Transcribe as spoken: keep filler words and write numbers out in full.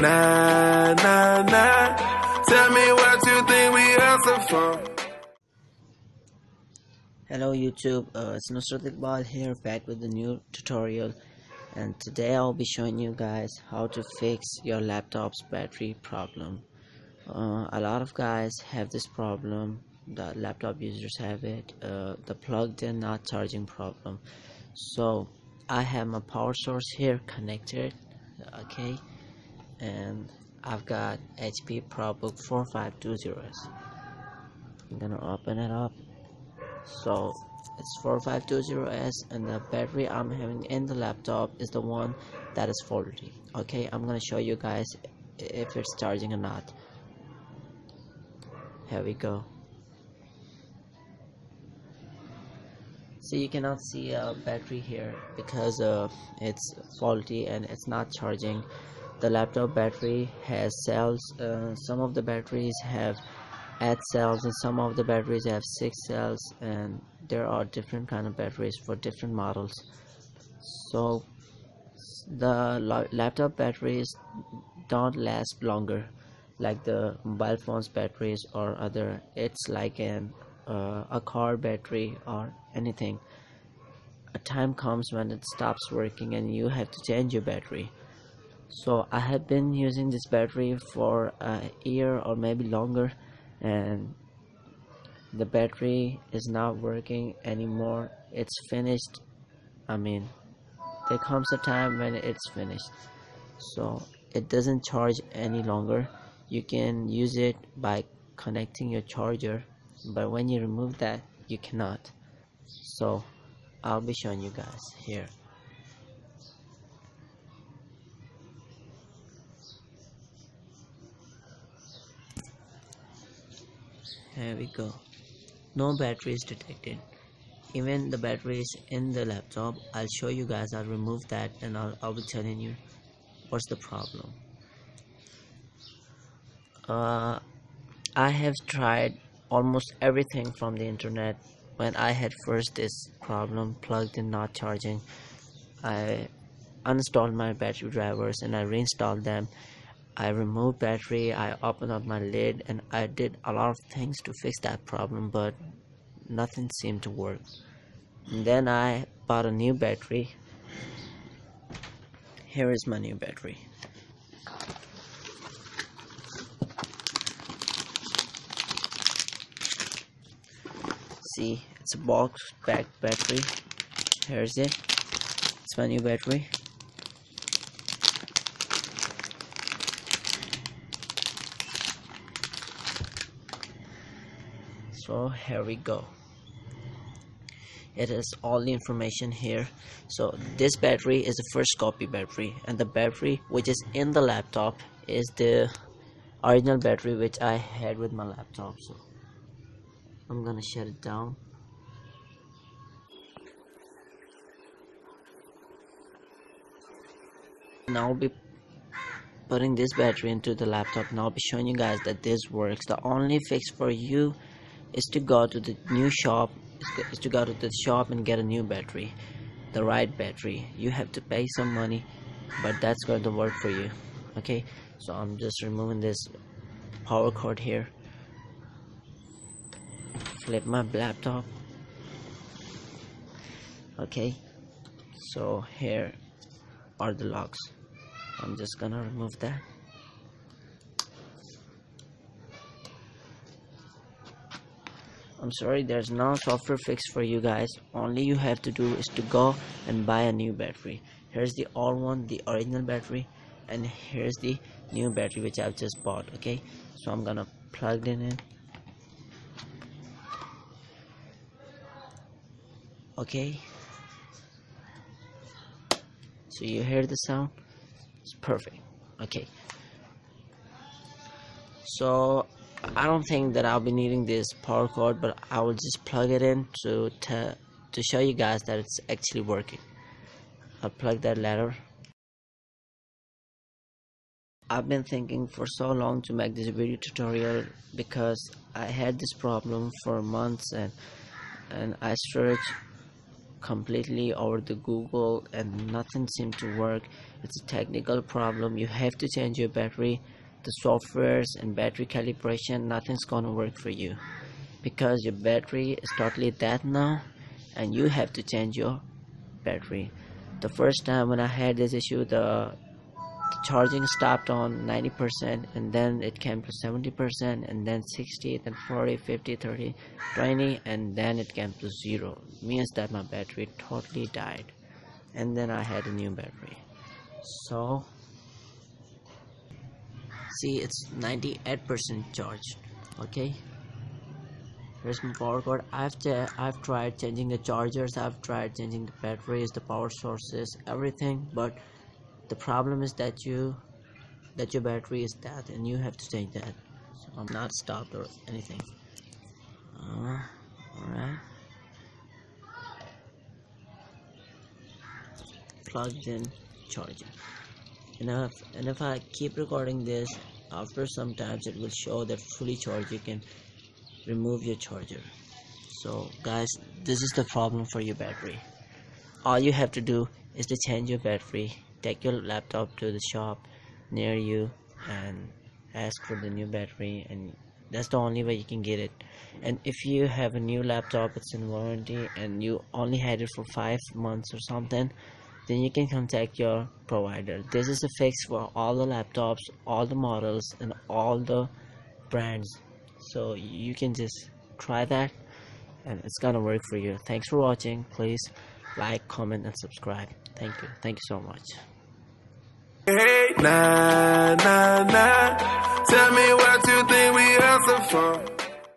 Nah, nah, nah. Tell me what you think we answer for. Hello YouTube, uh, it's Nusratik Ball here, back with a new tutorial, and today I'll be showing you guys how to fix your laptop's battery problem. Uh, a lot of guys have this problem, the laptop users have it, uh, the plugged in not charging problem. So I have my power source here connected, okay, and I've got H P ProBook forty-five twenties. I'm gonna open it up. So it's forty-five twenty S, and the battery I'm having in the laptop is the one that is faulty. Okay, I'm gonna show you guys if it's charging or not. Here we go. So you cannot see a battery here because uh, it's faulty and it's not charging. The laptop battery has cells. Uh, some of the batteries have eight cells and some of the batteries have six cells, and there are different kind of batteries for different models. So the laptop batteries don't last longer like the mobile phone's batteries or other. It's like an uh, a car battery or anything. A time comes when it stops working and you have to change your battery. So I have been using this battery for a year or maybe longer, and the battery is not working anymore. It's finished. I mean, there comes a time when it's finished, so it doesn't charge any longer. You can use it by connecting your charger, but when you remove that, you cannot. So I'll be showing you guys here. There we go. No batteries detected. Even the batteries in the laptop, I'll show you guys. I'll remove that and I'll, I'll be telling you what's the problem. Uh, I have tried almost everything from the internet. When I had first this problem, plugged in not charging, I uninstalled my battery drivers and I reinstalled them. I removed battery, I opened up my lid, and I did a lot of things to fix that problem, but nothing seemed to work. And then I bought a new battery. Here is my new battery. See, it's a box pack battery. Here's it. It's my new battery. So here we go. It is all the information here. So this battery is the first copy battery, and the battery which is in the laptop is the original battery which I had with my laptop. So I'm gonna shut it down. Now I'll be putting this battery into the laptop, and I'll be showing you guys that this works. The only fix for you is to go to the new shop is to go to the shop and get a new battery, the right battery. You have to pay some money, but that's going to work for you. Okay, so I'm just removing this power cord here. Flip my laptop. Okay, so here are the locks. I'm just gonna remove that. I'm sorry, there's no software fix for you guys. Only you have to do is to go and buy a new battery. Here's the old one, the original battery, and here's the new battery which I've just bought. Okay, so I'm gonna plug in it. Okay, so you hear the sound? It's perfect. Okay, so I don't think that I'll be needing this power cord, but I will just plug it in to to show you guys that it's actually working. I'll plug that ladder. I've been thinking for so long to make this video tutorial because I had this problem for months, and and I searched completely over the Google and nothing seemed to work. It's a technical problem. You have to change your battery, the softwares and battery calibration. Nothing's gonna work for you because your battery is totally dead now and you have to change your battery. The first time when I had this issue, the charging stopped on ninety percent, and then it came to seventy percent, and then sixty, then forty, fifty, thirty, twenty, and then it came to zero. It means that my battery totally died, and then I had a new battery. So see, it's ninety-eight percent charged. Okay, here's my power cord. I've, I've tried changing the chargers, I've tried changing the batteries, the power sources, everything, but the problem is that you that your battery is dead and you have to change that. So I'm not stopped or anything. Uh, alright, plugged in, charging. And if, and if I keep recording this, after some times it will show that fully charged. You can remove your charger. So guys, this is the problem for your battery. All you have to do is to change your battery. Take your laptop to the shop near you and ask for the new battery, and that's the only way you can get it. And if you have a new laptop, it's in warranty, and you only had it for five months or something, then you can contact your provider. This is a fix for all the laptops, all the models, and all the brands. So you can just try that and it's gonna work for you. Thanks for watching. Please like, comment, and subscribe. Thank you. Thank you so much. Hey, nah, nah, nah. Tell me what you think we answer for.